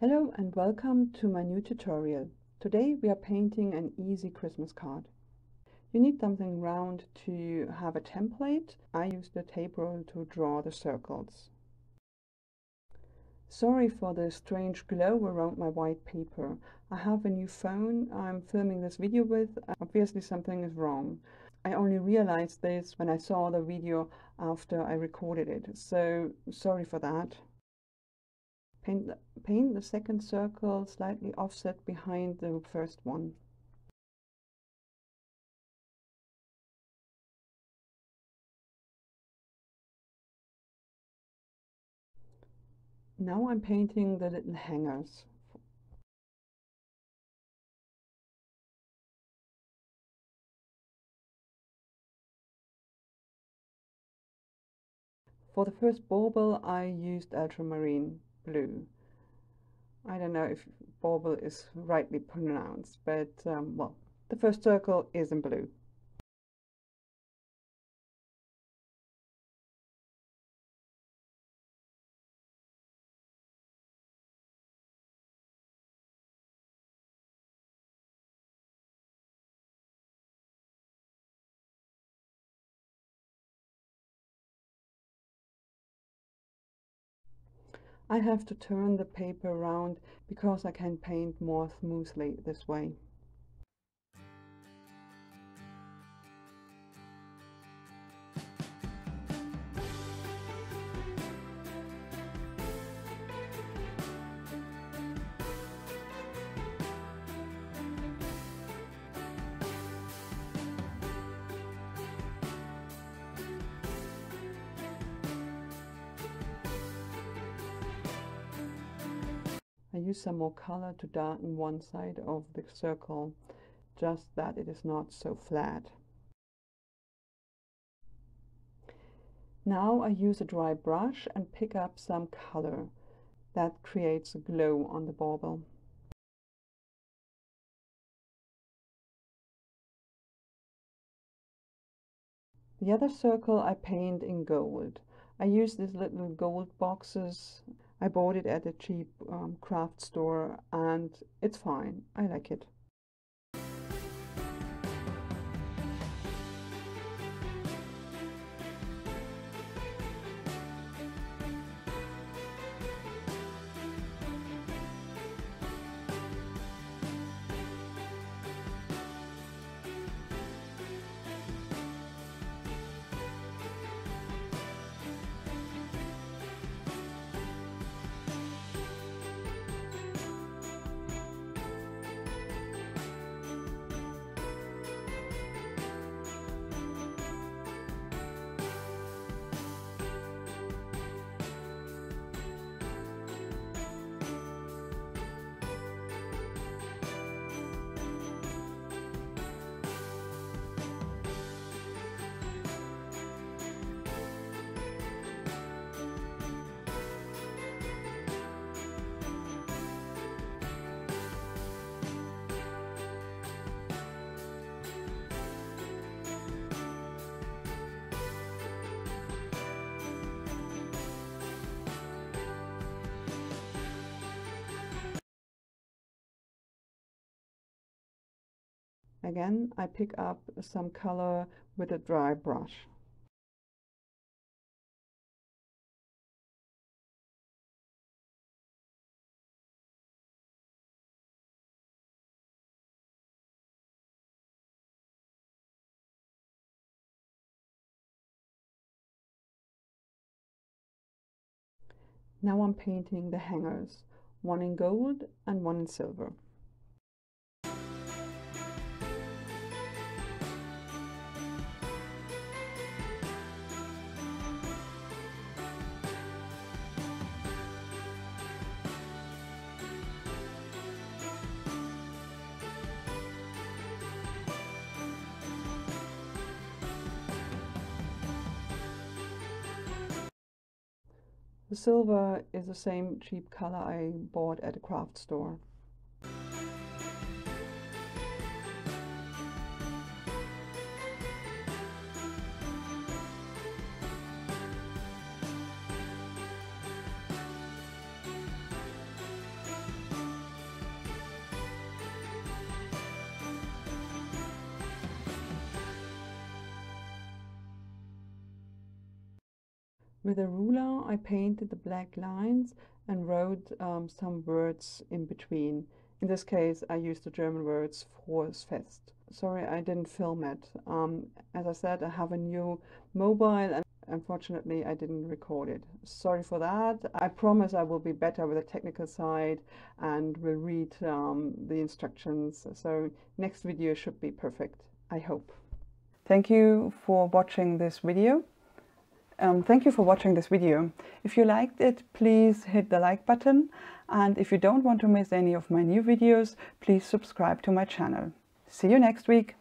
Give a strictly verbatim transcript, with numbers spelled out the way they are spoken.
Hello and welcome to my new tutorial. Today we are painting an easy Christmas card. You need something round to have a template. I used the tape roll to draw the circles. Sorry for the strange glow around my white paper. I have a new phone I'm filming this video with. Obviously something is wrong. I only realized this when I saw the video after I recorded it, so sorry for that. Paint the, paint the second circle slightly offset behind the first one. Now I'm painting the little hangers. For the first bauble I used ultramarine blue. I don't know if bauble is rightly pronounced, but um, well, the first circle is in blue. I have to turn the paper around because I can paint more smoothly this way. I use some more color to darken one side of the circle, just that it is not so flat. Now I use a dry brush and pick up some color. That creates a glow on the bauble. The other circle I paint in gold. I use these little gold boxes. I bought it at a cheap um, craft store and it's fine. I like it. Again, I pick up some color with a dry brush. Now I'm painting the hangers, one in gold and one in silver. The silver is the same cheap color I bought at a craft store. With a ruler I painted the black lines and wrote um, some words in between. In this case I used the German words Frohes Fest. Sorry I didn't film it. Um, as I said, I have a new mobile and unfortunately I didn't record it. Sorry for that. I promise I will be better with the technical side and will read um, the instructions, so next video should be perfect, I hope. Thank you for watching this video. Um, thank you for watching this video. If you liked it, please hit the like button, and if you don't want to miss any of my new videos, please subscribe to my channel. See you next week!